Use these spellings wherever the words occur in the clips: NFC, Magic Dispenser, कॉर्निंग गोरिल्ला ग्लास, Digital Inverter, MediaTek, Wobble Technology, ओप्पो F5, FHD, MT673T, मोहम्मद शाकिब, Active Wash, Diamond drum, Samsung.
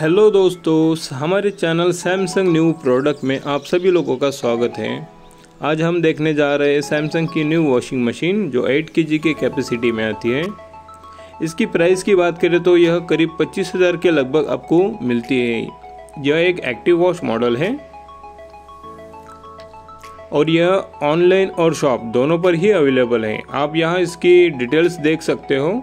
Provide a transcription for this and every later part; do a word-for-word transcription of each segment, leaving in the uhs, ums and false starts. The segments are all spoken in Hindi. हेलो दोस्तों, हमारे चैनल सैमसंग न्यू प्रोडक्ट में आप सभी लोगों का स्वागत है। आज हम देखने जा रहे हैं सैमसंग की न्यू वॉशिंग मशीन जो आठ केजी के कैपेसिटी में आती है। इसकी प्राइस की बात करें तो यह करीब पच्चीस हज़ार के लगभग आपको मिलती है। यह एक एक्टिव वॉश मॉडल है और यह ऑनलाइन और शॉप दोनों पर ही अवेलेबल है। आप यहाँ इसकी डिटेल्स देख सकते हो।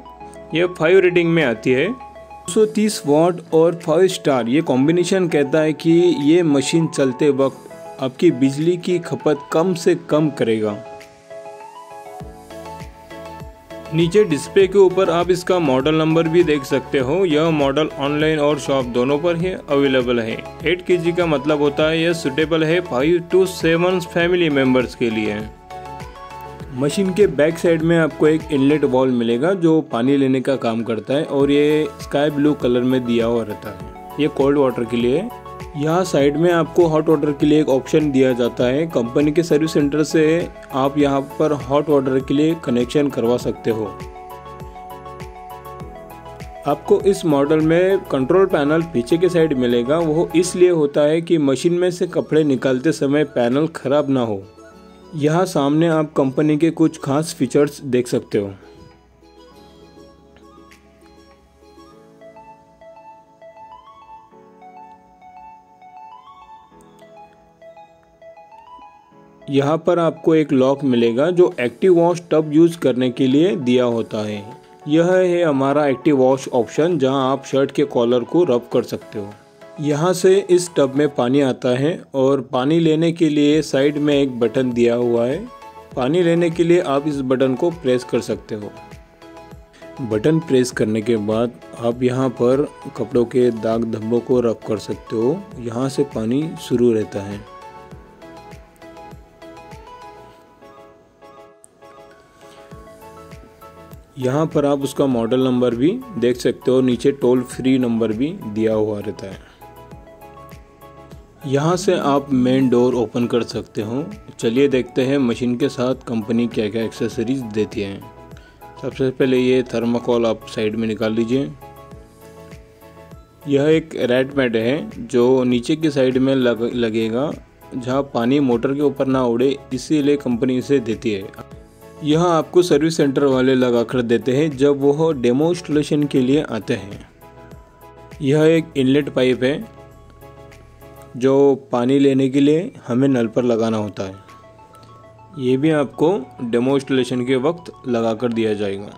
यह फाइव रेटिंग में आती है। दो सौ तीस वॉट और फाइव स्टार ये कॉम्बिनेशन कहता है कि ये मशीन चलते वक्त आपकी बिजली की खपत कम से कम करेगा। नीचे डिस्प्ले के ऊपर आप इसका मॉडल नंबर भी देख सकते हो। यह मॉडल ऑनलाइन और शॉप दोनों पर ही अवेलेबल है। आठ केजी का मतलब होता है यह सुटेबल है five to seven family members के लिए। मशीन के बैक साइड में आपको एक इनलेट वाल्व मिलेगा जो पानी लेने का काम करता है और ये स्काई ब्लू कलर में दिया हुआ रहता है। ये कोल्ड वाटर के लिए। यहाँ साइड में आपको हॉट वाटर के लिए एक ऑप्शन दिया जाता है। कंपनी के सर्विस सेंटर से आप यहाँ पर हॉट वाटर के लिए कनेक्शन करवा सकते हो। आपको इस मॉडल में कंट्रोल पैनल पीछे के साइड मिलेगा। वो इसलिए होता है कि मशीन में से कपड़े निकालते समय पैनल खराब ना हो। यहाँ सामने आप कंपनी के कुछ खास फीचर्स देख सकते हो। यहाँ पर आपको एक लॉक मिलेगा जो एक्टिव वॉश टब यूज करने के लिए दिया होता है। यह है हमारा एक्टिव वॉश ऑप्शन जहाँ आप शर्ट के कॉलर को रब कर सकते हो। यहाँ से इस टब में पानी आता है और पानी लेने के लिए साइड में एक बटन दिया हुआ है। पानी लेने के लिए आप इस बटन को प्रेस कर सकते हो। बटन प्रेस करने के बाद आप यहाँ पर कपड़ों के दाग धब्बों को रब कर सकते हो। यहाँ से पानी शुरू रहता है। यहाँ पर आप उसका मॉडल नंबर भी देख सकते हो। नीचे टोल फ्री नंबर भी दिया हुआ रहता है। यहाँ से आप मेन डोर ओपन कर सकते हो। चलिए देखते हैं मशीन के साथ कंपनी क्या क्या एक्सेसरीज देती है। सबसे पहले ये थर्माकोल आप साइड में निकाल लीजिए। यह एक रैट मैट है जो नीचे की साइड में लग, लगेगा जहाँ पानी मोटर के ऊपर ना उड़े, इसीलिए कंपनी इसे देती है। यह आपको सर्विस सेंटर वाले लगा कर देते हैं जब वह डेमो इंस्टॉलेशन के लिए आते हैं। यह एक इनलेट पाइप है जो पानी लेने के लिए हमें नल पर लगाना होता है। ये भी आपको डेमो इंस्टॉलेशन के वक्त लगा कर दिया जाएगा।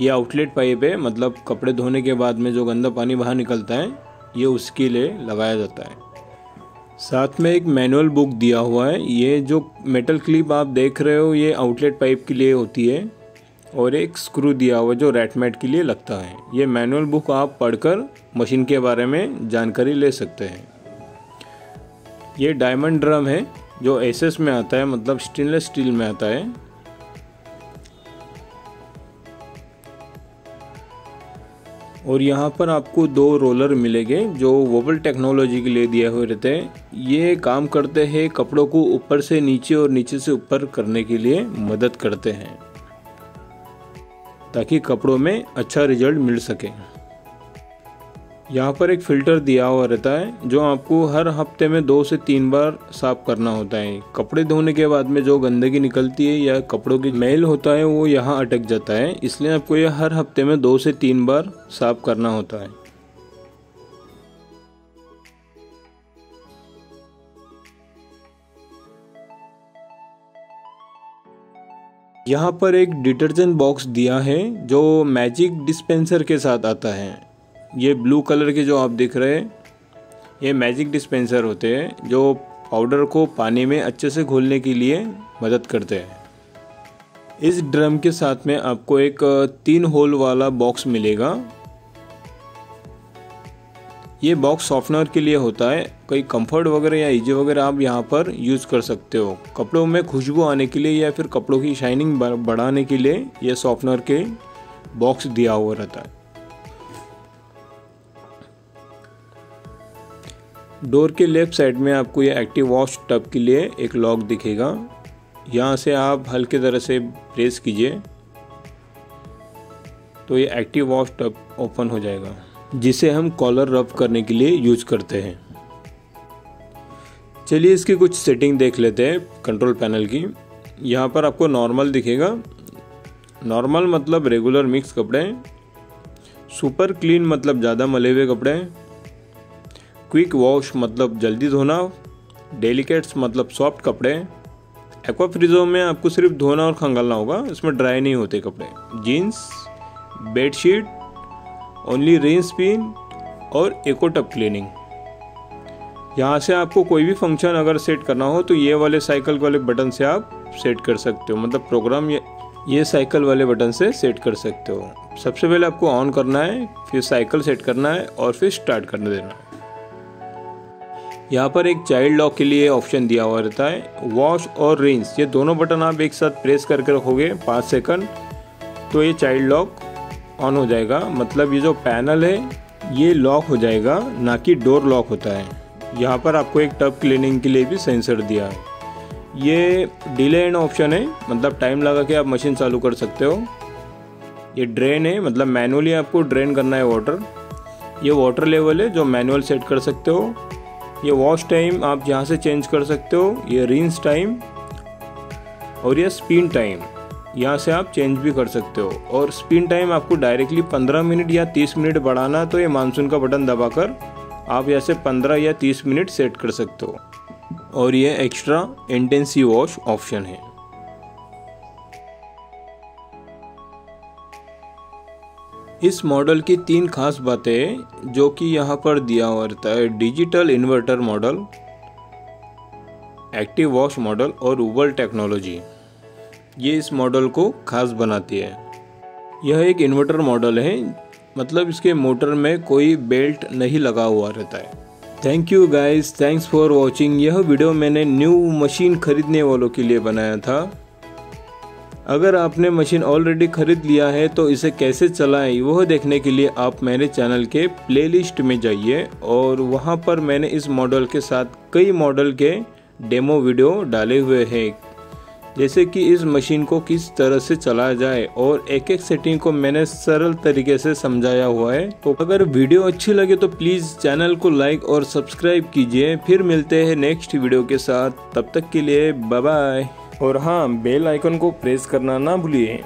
यह आउटलेट पाइप है, मतलब कपड़े धोने के बाद में जो गंदा पानी बाहर निकलता है ये उसके लिए लगाया जाता है। साथ में एक मैनुअल बुक दिया हुआ है। ये जो मेटल क्लिप आप देख रहे हो ये आउटलेट पाइप के लिए होती है और एक स्क्रू दिया हुआ है जो रैटमेट के लिए लगता है। ये मैनुअल बुक आप पढ़कर मशीन के बारे में जानकारी ले सकते हैं। ये डायमंड ड्रम है जो एसएस में आता है, मतलब स्टेनलेस स्टील में आता है। और यहाँ पर आपको दो रोलर मिलेंगे जो वोबल टेक्नोलॉजी के लिए दिए हुए रहते हैं। ये काम करते हैं कपड़ों को ऊपर से नीचे और नीचे से ऊपर करने के लिए मदद करते हैं ताकि कपड़ों में अच्छा रिजल्ट मिल सके। यहाँ पर एक फ़िल्टर दिया हुआ रहता है जो आपको हर हफ्ते में दो से तीन बार साफ करना होता है। कपड़े धोने के बाद में जो गंदगी निकलती है या कपड़ों की मैल होता है वो यहाँ अटक जाता है, इसलिए आपको यह हर हफ्ते में दो से तीन बार साफ करना होता है। यहाँ पर एक डिटर्जेंट बॉक्स दिया है जो मैजिक डिस्पेंसर के साथ आता है। ये ब्लू कलर के जो आप देख रहे हैं ये मैजिक डिस्पेंसर होते हैं जो पाउडर को पानी में अच्छे से घोलने के लिए मदद करते हैं। इस ड्रम के साथ में आपको एक तीन होल वाला बॉक्स मिलेगा। ये बॉक्स सॉफ्टनर के लिए होता है। कोई कंफर्ट वगैरह या इजी वगैरह आप यहाँ पर यूज़ कर सकते हो। कपड़ों में खुशबू आने के लिए या फिर कपड़ों की शाइनिंग बढ़ाने के लिए यह सॉफ्टनर के बॉक्स दिया हुआ रहता है। डोर के लेफ्ट साइड में आपको यह एक्टिव वॉश टब के लिए एक लॉक दिखेगा। यहाँ से आप हल्के तरह से प्रेस कीजिए तो ये एक्टिव वॉश टब ओपन हो जाएगा। जिसे हम कॉलर रब करने के लिए यूज करते हैं। चलिए इसकी कुछ सेटिंग देख लेते हैं कंट्रोल पैनल की। यहाँ पर आपको नॉर्मल दिखेगा, नॉर्मल मतलब रेगुलर मिक्स कपड़े, सुपर क्लीन मतलब ज़्यादा मले हुए कपड़े, क्विक वॉश मतलब जल्दी धोना, डेलिकेट्स मतलब सॉफ्ट कपड़े। एक्वा फ्रिजो में आपको सिर्फ धोना और खंगालना होगा, इसमें ड्राई नहीं होते कपड़े। Jeans, bedsheet, only rinse spin और एको टब क्लीनिंग। यहाँ से आपको कोई भी फंक्शन अगर सेट करना हो तो ये वाले साइकिल वाले बटन से आप सेट कर सकते हो, मतलब प्रोग्राम ये ये साइकिल वाले बटन से सेट कर सकते हो। सबसे पहले आपको ऑन करना है, फिर साइकिल सेट करना है और फिर स्टार्ट करने देना है। यहाँ पर एक चाइल्ड लॉक के लिए ऑप्शन दिया हुआ रहता है। वॉश और रिंस ये दोनों बटन आप एक साथ प्रेस करके रखोगे पाँच सेकंड तो ये चाइल्ड लॉक ऑन हो जाएगा, मतलब ये जो पैनल है ये लॉक हो जाएगा, ना कि डोर लॉक होता है। यहाँ पर आपको एक टब क्लीनिंग के लिए भी सेंसर दिया है। ये डिले एंड ऑप्शन है, मतलब टाइम लगा के आप मशीन चालू कर सकते हो। ये ड्रेन है, मतलब मैनुअली आपको ड्रेन करना है वाटर। ये वाटर लेवल है जो मैनुअल सेट कर सकते हो। ये वॉश टाइम आप यहाँ से चेंज कर सकते हो, ये रिंस टाइम और ये स्पिन टाइम यहाँ से आप चेंज भी कर सकते हो। और स्पिन टाइम आपको डायरेक्टली पंद्रह मिनट या तीस मिनट बढ़ाना तो ये मानसून का बटन दबाकर आप यहाँ से पंद्रह या तीस मिनट सेट कर सकते हो। और ये एक्स्ट्रा इंटेंसी वॉश ऑप्शन है। इस मॉडल की तीन खास बातें जो कि यहाँ पर दिया हुआ रहता है, digital inverter model, active wash model और वोबल टेक्नोलॉजी, ये इस मॉडल को खास बनाती है। यह एक इन्वर्टर मॉडल है, मतलब इसके मोटर में कोई बेल्ट नहीं लगा हुआ रहता है। Thank you guys, thanks for watching. यह वीडियो मैंने न्यू मशीन खरीदने वालों के लिए बनाया था। अगर आपने मशीन ऑलरेडी ख़रीद लिया है तो इसे कैसे चलाएं वह देखने के लिए आप मेरे चैनल के प्लेलिस्ट में जाइए और वहां पर मैंने इस मॉडल के साथ कई मॉडल के डेमो वीडियो डाले हुए हैं, जैसे कि इस मशीन को किस तरह से चलाया जाए और एक एक सेटिंग को मैंने सरल तरीके से समझाया हुआ है। तो अगर वीडियो अच्छी लगे तो प्लीज़ चैनल को लाइक और सब्सक्राइब कीजिए। फिर मिलते हैं नेक्स्ट वीडियो के साथ, तब तक के लिए बाय बाय। और हाँ, बेल आइकन को प्रेस करना ना भूलिए।